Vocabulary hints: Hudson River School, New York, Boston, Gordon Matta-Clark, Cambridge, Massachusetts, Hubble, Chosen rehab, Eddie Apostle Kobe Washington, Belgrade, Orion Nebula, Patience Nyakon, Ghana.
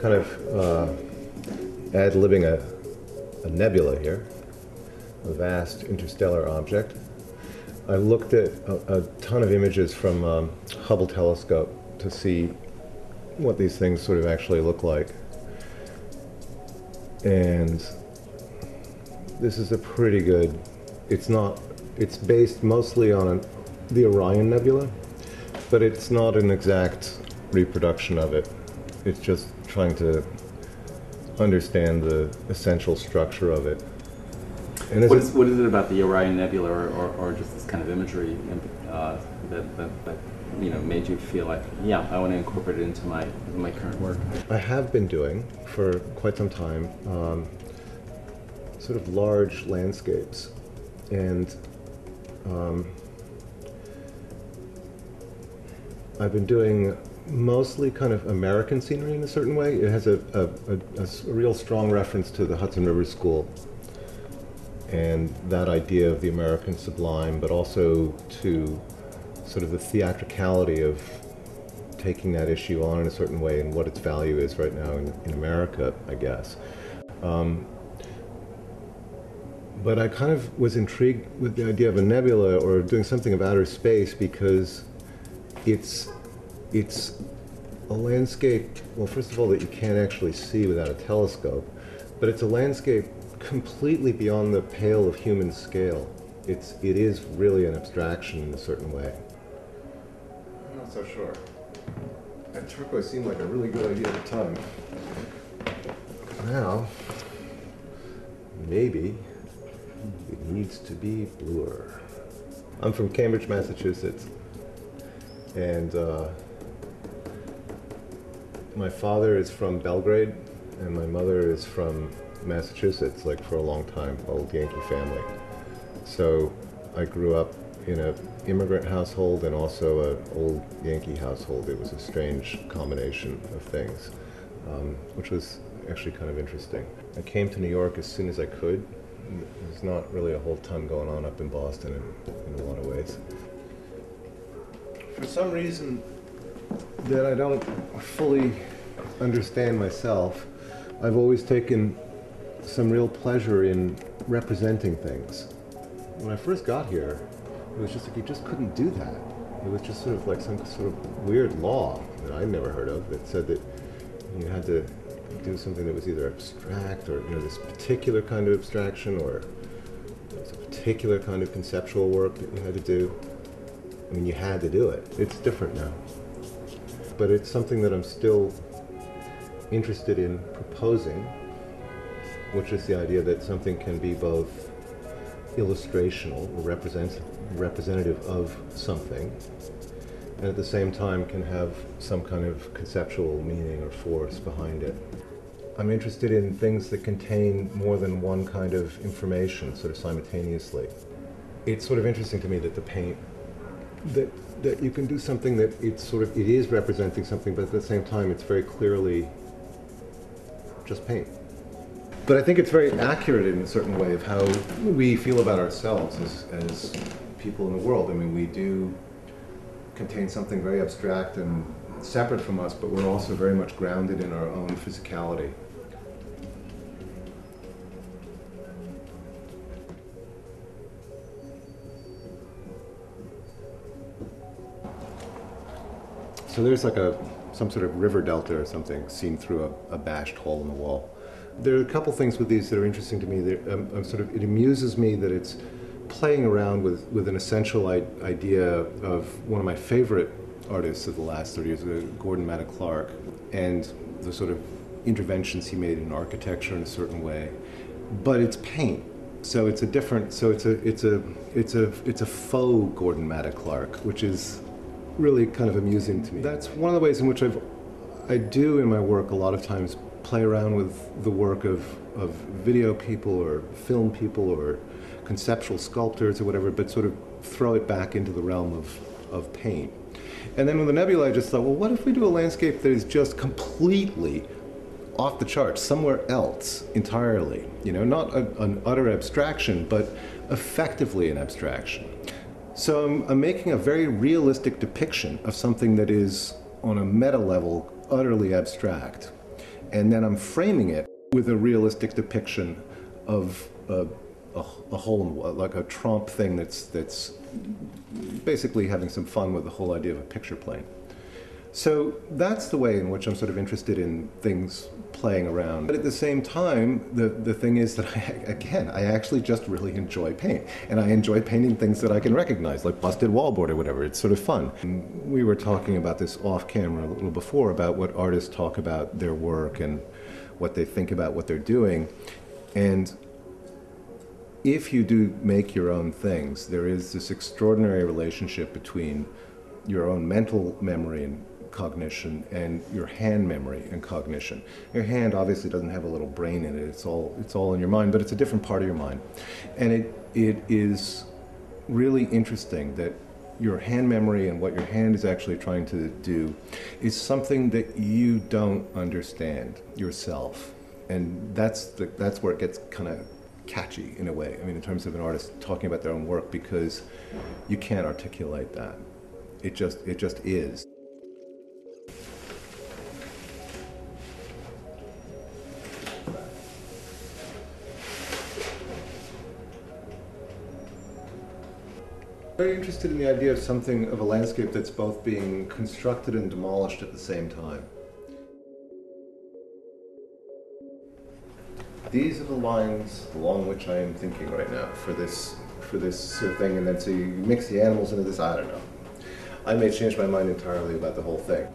Kind of ad-libbing a nebula here, a vast interstellar object. I looked at a ton of images from Hubble telescope to see what these things sort of actually look like. And this is a pretty good, it's based mostly on the Orion Nebula, but it's not an exact reproduction of it. It's just trying to understand the essential structure of it. And what is it about the Orion Nebula, or just this kind of imagery that you know, made you feel like, yeah, I want to incorporate it into my current work? I have been doing for quite some time sort of large landscapes, and I've been doing mostly kind of American scenery in a certain way. It has a real strong reference to the Hudson River School and that idea of the American sublime, but also to sort of the theatricality of taking that issue on in a certain way and what its value is right now in America, I guess. But I kind of was intrigued with the idea of a nebula or doing something of outer space because it's a landscape, well, first of all, that you can't actually see without a telescope, but it's a landscape completely beyond the pale of human scale. It is really an abstraction in a certain way. I'm not so sure. That turquoise seemed like a really good idea at the time. Now, maybe it needs to be bluer. I'm from Cambridge, Massachusetts, and my father is from Belgrade, and my mother is from Massachusetts, like for a long time, old Yankee family. So I grew up in an immigrant household and also an old Yankee household. It was a strange combination of things, which was actually kind of interesting. I came to New York as soon as I could. There's not really a whole ton going on up in Boston in a lot of ways. For some reason that I don't fully understand myself, I've always taken some real pleasure in representing things. When I first got here, it was just like you just couldn't do that. It was just sort of like some sort of weird law that I'd never heard of that said that you had to do something that was either abstract or, you know, this particular kind of abstraction or a particular kind of conceptual work that you had to do. I mean, you had to do it. It's different now. But it's something that I'm still interested in proposing, which is the idea that something can be both illustrational or representative of something, and at the same time can have some kind of conceptual meaning or force behind it. I'm interested in things that contain more than one kind of information sort of simultaneously. It's sort of interesting to me that the paint, that you can do something that it is representing something, but at the same time it's very clearly just paint. But I think it's very accurate in a certain way of how we feel about ourselves as people in the world. I mean, we do contain something very abstract and separate from us, but we're also very much grounded in our own physicality. So there's like some sort of river delta or something seen through a bashed hole in the wall. There are a couple things with these that are interesting to me. It amuses me that it's playing around with an essential idea of one of my favorite artists of the last 30 years, Gordon Matta-Clark, and the sort of interventions he made in architecture in a certain way. But it's paint, so it's a different. So it's a faux Gordon Matta-Clark, which is really kind of amusing to me. That's one of the ways in which I do in my work a lot of times play around with the work of of video people or film people or conceptual sculptors or whatever, but sort of throw it back into the realm of paint. And then with the nebula, I just thought, well, what if we do a landscape that is just completely off the charts, somewhere else entirely? You know, not an utter abstraction, but effectively an abstraction. So I'm making a very realistic depiction of something that is, on a meta level, utterly abstract. And then I'm framing it with a realistic depiction of a whole, like a trompe thing that's basically having some fun with the whole idea of a picture plane. So that's the way in which I'm sort of interested in things playing around. But at the same time, the thing is that, I actually just really enjoy paint. And I enjoy painting things that I can recognize, like busted wallboard or whatever. It's sort of fun. And we were talking about this off camera a little before, about what artists talk about their work and what they think about what they're doing. And if you do make your own things, there is this extraordinary relationship between your own mental memory and cognition and your hand memory and cognition. Your hand obviously doesn't have a little brain in it. It's all in your mind, but it's a different part of your mind. And it is really interesting that your hand memory and what your hand is actually trying to do is something that you don't understand yourself. And that's where it gets kind of catchy in a way. I mean, in terms of an artist talking about their own work, because you can't articulate that. It just is. Very interested in the idea of something of a landscape that's both being constructed and demolished at the same time. These are the lines along which I am thinking right now for this sort of thing, and then so you mix the animals into this, I don't know. I may change my mind entirely about the whole thing.